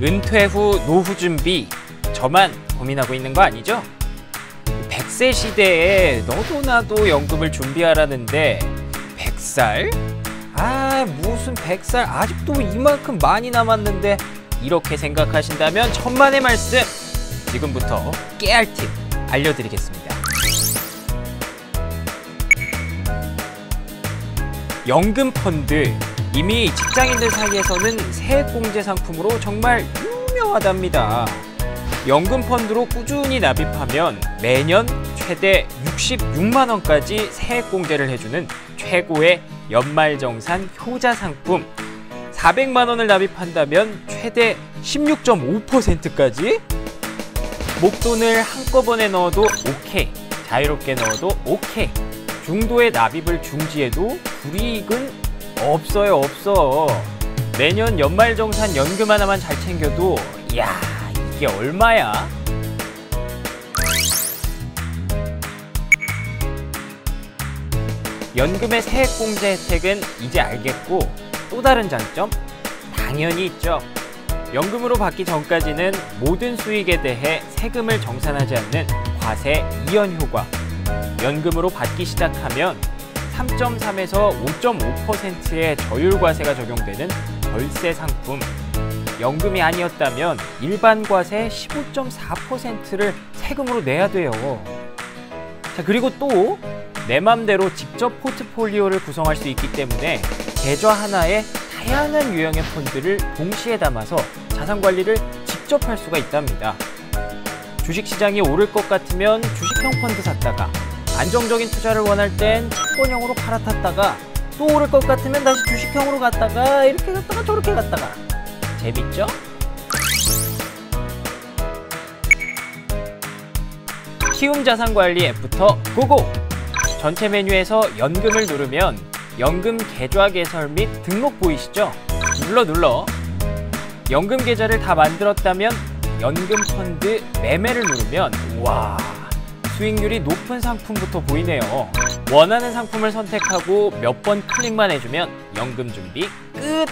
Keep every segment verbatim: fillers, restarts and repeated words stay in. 은퇴 후 노후 준비, 저만 고민하고 있는 거 아니죠? 백 세 시대에 너도나도 연금을 준비하라는데 백 살? 아, 무슨 백 살, 아직도 이만큼 많이 남았는데, 이렇게 생각하신다면 천만의 말씀! 지금부터 깨알 팁 알려드리겠습니다. 연금 펀드, 이미 직장인들 사이에서는 세액공제 상품으로 정말 유명하답니다. 연금 펀드로 꾸준히 납입하면 매년 최대 육십육만 원까지 세액공제를 해주는 최고의 연말정산 효자 상품, 사백만 원을 납입한다면 최대 십육 점 오 퍼센트까지? 목돈을 한꺼번에 넣어도 오케이, 자유롭게 넣어도 오케이, 중도에 납입을 중지해도 불이익은 없어요, 없어. 매년 연말정산 연금 하나만 잘 챙겨도, 이야, 이게 얼마야? 연금의 세액공제 혜택은 이제 알겠고, 또 다른 장점? 당연히 있죠. 연금으로 받기 전까지는 모든 수익에 대해 세금을 정산하지 않는 과세 이연 효과. 연금으로 받기 시작하면 삼 점 삼에서 오 점 오 퍼센트의 저율과세가 적용되는 절세 상품. 연금이 아니었다면 일반 과세 십오 점 사 퍼센트를 세금으로 내야 돼요. 자, 그리고 또 내 맘대로 직접 포트폴리오를 구성할 수 있기 때문에 계좌 하나에 다양한 유형의 펀드를 동시에 담아서 자산관리를 직접 할 수가 있답니다. 주식시장이 오를 것 같으면 주식형 펀드 샀다가, 안정적인 투자를 원할 땐 채권형으로 팔아탔다가, 또 오를 것 같으면 다시 주식형으로 갔다가, 이렇게 갔다가 저렇게 갔다가. 재밌죠? 키움자산관리 앱부터 고고! 전체 메뉴에서 연금을 누르면 연금 계좌 개설 및 등록 보이시죠? 눌러 눌러. 연금 계좌를 다 만들었다면 연금 펀드 매매를 누르면, 우와, 수익률이 높은 상품부터 보이네요. 원하는 상품을 선택하고 몇 번 클릭만 해주면 연금 준비 끝!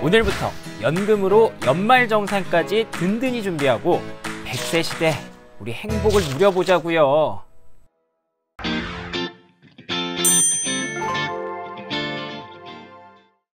오늘부터 연금으로 연말정산까지 든든히 준비하고 백 세 시대 우리 행복을 누려보자고요.